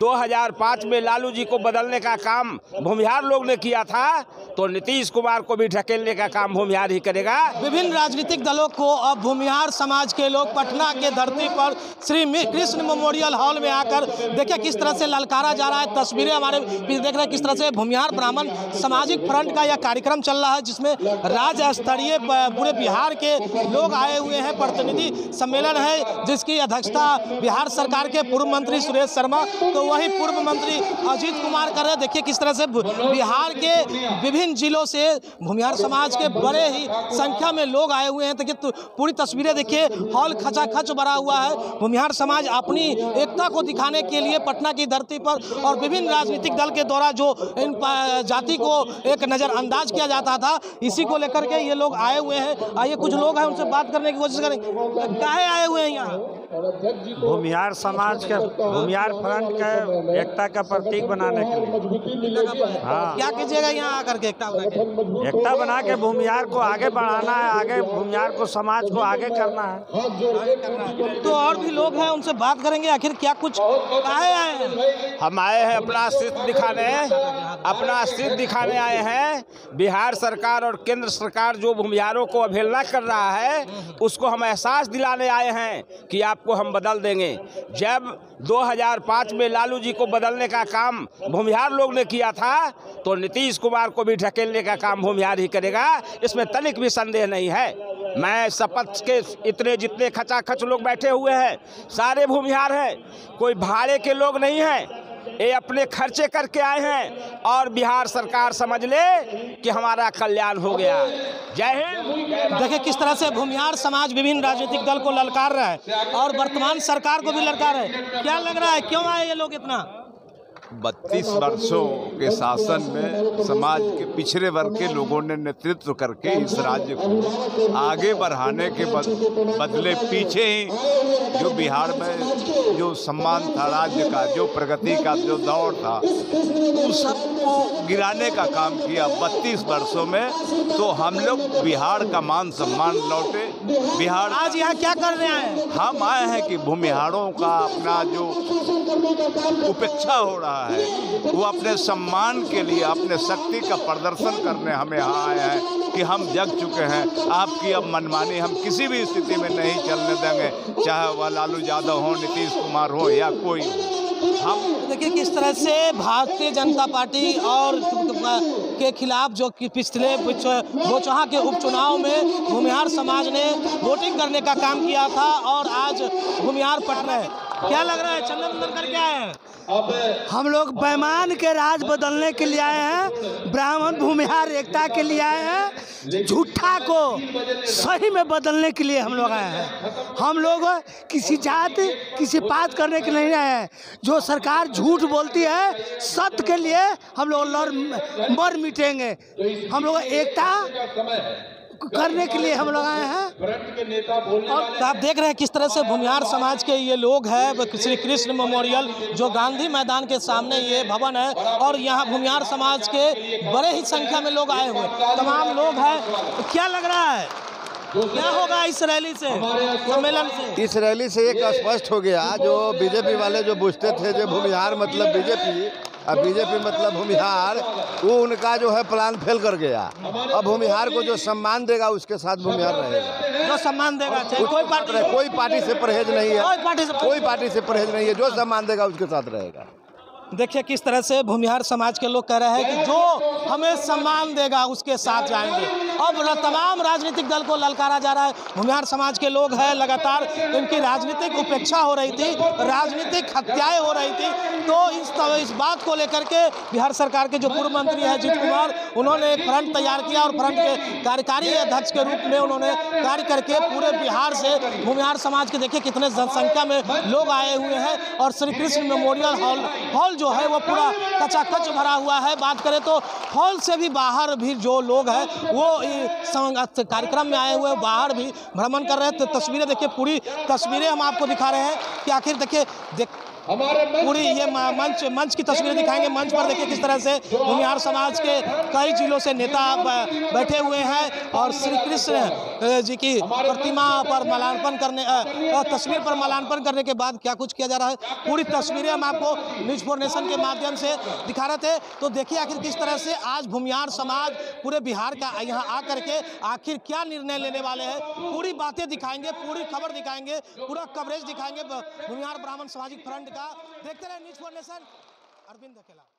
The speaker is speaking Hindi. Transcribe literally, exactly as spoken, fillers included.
दो हज़ार पाँच में लालू जी को बदलने का काम भूमिहार लोग ने किया था, तो नीतीश कुमार को भी ढकेलने का काम भूमिहार ही करेगा। विभिन्न राजनीतिक दलों को अब भूमिहार समाज के लोग पटना के धरती पर श्री कृष्ण मेमोरियल हॉल में आकर देखिए किस तरह से ललकारा जा रहा है। तस्वीरें हमारे पीछे देख रहे हैं किस तरह से भूमिहार ब्राह्मण सामाजिक फ्रंट का यह कार्यक्रम चल रहा है, जिसमें राज्य स्तरीय पूरे बिहार के लोग आए हुए हैं। प्रतिनिधि सम्मेलन है जिसकी अध्यक्षता बिहार सरकार के पूर्व मंत्री सुरेश शर्मा, तो वही पूर्व मंत्री अजीत कुमार कर रहे। देखिए किस तरह से बिहार के विभिन्न जिलों से भूमिहार समाज के बड़े ही संख्या में लोग आए हुए हैं। देखिए तो पूरी तस्वीरें देखिए, हॉल खचाखच भरा हुआ है। भूमिहार समाज अपनी एकता को दिखाने के लिए पटना की धरती पर और विभिन्न राजनीतिक दल के द्वारा जो इन जाति को एक नज़रअंदाज किया जाता था, इसी को लेकर के ये लोग आए हुए हैं। आइए कुछ लोग हैं, उनसे बात करने की कोशिश करेंगे। काहे आए हुए हैं यहाँ? भूमिहार समाज के भूमिहार फ्रंट के एकता का प्रतीक बनाने के लिए। हाँ, क्या कीजिएगा यहाँ आकर के? एकता एकता बना के भूमिहार को आगे बढ़ाना है, आगे भूमिहार को समाज को आगे करना है। तो और भी लोग हैं, उनसे बात करेंगे। आखिर क्या कुछ आए हैं? हम आए हैं अपना अस्तित्व दिखाने, अपना अस्तित्व दिखाने आए हैं। बिहार सरकार और केंद्र सरकार जो भूमिहारों को अवहेलना कर रहा है, उसको हम एहसास दिलाने आए हैं कि आपको हम बदल देंगे। जब दो हज़ार पाँच में लालू जी को बदलने का काम भूमिहार लोग ने किया था, तो नीतीश कुमार को भी ढकेलने का काम भूमिहार ही करेगा, इसमें तनिक भी संदेह नहीं है। मैं सपक्ष के इतने जितने खचाखच लोग बैठे हुए हैं, सारे भूमिहार हैं, कोई भाड़े के लोग नहीं हैं। ये अपने खर्चे करके आए हैं और बिहार सरकार समझ ले कि हमारा कल्याण हो गया। जय हिंद। देखिए किस तरह से भूमिहार समाज विभिन्न राजनीतिक दल को ललकार रहा है और वर्तमान सरकार को भी ललकार है। क्या लग रहा है, क्यों आए ये लोग इतना? बत्तीस वर्षों के शासन में समाज के पिछड़े वर्ग के लोगों ने नेतृत्व करके इस राज्य को आगे बढ़ाने के बदले पीछे ही जो बिहार में जो सम्मान था, राज्य का जो प्रगति का जो दौर था, उस सबको गिराने का काम किया बत्तीस वर्षों में। तो हम लोग बिहार का मान सम्मान लौटे। बिहार आज यहाँ क्या कर रहे हैं? हम आए हैं कि भूमिहारों का अपना जो उपेक्षा हो रहा है है, वो अपने सम्मान के लिए अपने शक्ति का प्रदर्शन करने हम यहाँ आए हैं कि हम जग चुके हैं। आपकी अब मनमानी हम किसी भी स्थिति में नहीं चलने देंगे, चाहे वह लालू यादव हो, नीतीश कुमार हो या कोई। हम देखिए किस तरह से भारतीय जनता पार्टी और के खिलाफ जो कि पिछले बोचहा के उपचुनाव में भूमिहार समाज ने वोटिंग करने का काम किया था और आज भूमिहार पटना है। क्या लग रहा है, चंदन बंदन करके आए हैं? हम लोग पैमान के राज बदलने के लिए आए हैं, ब्राह्मण भूमिहार एकता के लिए आए हैं, झूठा को सही में बदलने के लिए हम लोग आए हैं। हम लोग किसी जाति किसी बात करने के नहीं आए हैं। जो सरकार झूठ बोलती है, सत्य के लिए हम लोग लड़ मर मिटेंगे। हम लोग एकता करने के लिए हम लोग आए हैं। और आप देख रहे हैं किस तरह से भूमिहार समाज के ये लोग हैं। श्री कृष्ण मेमोरियल जो गांधी मैदान के सामने ये भवन है और यहाँ भूमिहार समाज के बड़े ही संख्या में लोग आए हुए तमाम लोग हैं। क्या लग रहा है, क्या होगा इस रैली से, सम्मेलन से? इस रैली से एक स्पष्ट हो गया, जो बीजेपी वाले जो पूछते थे जो भूमिहार मतलब बीजेपी, अब बीजेपी मतलब भूमिहार, वो उनका जो है प्लान फेल कर गया। अब भूमिहार को जो सम्मान देगा उसके साथ भूमिहार रहेगा, जो सम्मान देगा। कोई पार्टी कोई पार्टी से परहेज नहीं है, कोई पार्टी से कोई पार्टी से परहेज नहीं है। जो सम्मान देगा उसके साथ रहेगा। देखिए किस तरह से भूमिहार समाज के लोग कह रहे हैं कि जो हमें सम्मान देगा उसके साथ जाएंगे। अब तमाम राजनीतिक दल को ललकारा जा रहा है। भूमिहार समाज के लोग हैं, लगातार इनकी राजनीतिक उपेक्षा हो रही थी, राजनीतिक हत्याएं हो रही थी, तो इस इस बात को लेकर के बिहार सरकार के जो पूर्व मंत्री हैं अजीत कुमार, उन्होंने एक फ्रंट तैयार किया और फ्रंट के कार्यकारी अध्यक्ष के रूप में उन्होंने कार्य करके पूरे बिहार से भूमिहार समाज के देखिए कितने जनसंख्या में लोग आए हुए हैं और Shri Krishna memorial hall hall जो है वो पूरा कचाकच भरा हुआ है। बात करें तो हॉल से भी बाहर भी जो लोग हैं वो कार्यक्रम में आए हुए बाहर भी भ्रमण कर रहे हैं। तस्वीरें देखिए, पूरी तस्वीरें हम आपको दिखा रहे हैं कि आखिर देखिए देख पूरी ये मंच मंच की तस्वीरें दिखाएंगे। मंच पर देखिए किस तरह से भूमिहार समाज के कई जिलों से नेता बैठे हुए हैं और श्री कृष्ण जी की प्रतिमा पर माल्यार्पण करने तस्वीर पर माल्यार्पण करने के बाद क्या कुछ किया जा रहा है, पूरी तस्वीरें हम आपको न्यूज़ फोर नेशन के माध्यम से दिखा रहे थे। तो देखिए आखिर किस तरह से आज भूमिहार समाज पूरे बिहार का यहाँ आकर के आखिर क्या निर्णय लेने वाले हैं, पूरी बातें दिखाएंगे, पूरी खबर दिखाएंगे, पूरा कवरेज दिखाएंगे भूमिहार ब्राह्मण सामाजिक फ्रंट का। देखते रहे न्यूज़ फोर नेशन। अरविंद अकेला।